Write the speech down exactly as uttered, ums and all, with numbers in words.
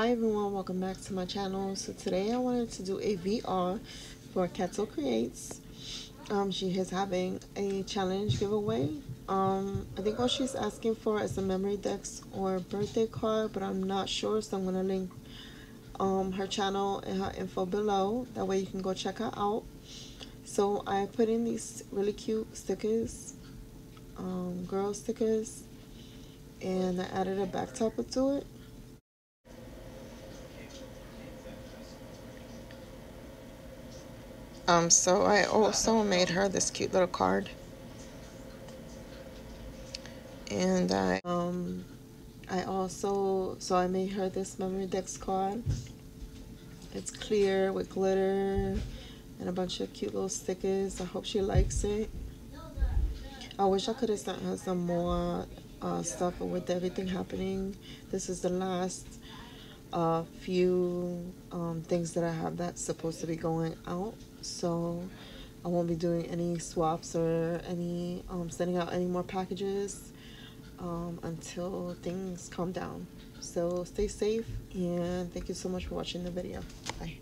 Hi everyone, welcome back to my channel. So today I wanted to do a V R for Katzel Creates. Um, she is having a challenge giveaway. Um, I think all she's asking for is a memory decks or birthday card, but I'm not sure, so I'm going to link um, her channel and her info below. That way you can go check her out. So I put in these really cute stickers, um, girl stickers, and I added a back topper to it. Um, so I also made her this cute little card, and I um, I also so I made her this memory decks card. It's clear with glitter and a bunch of cute little stickers. I hope she likes it. I wish I could have sent her some more uh, stuff, but with everything happening, this is the last uh, few um, things that I have that's supposed to be going out. So I won't be doing any swaps or any um, sending out any more packages um, until things calm down. So stay safe, and thank you so much for watching the video. Bye.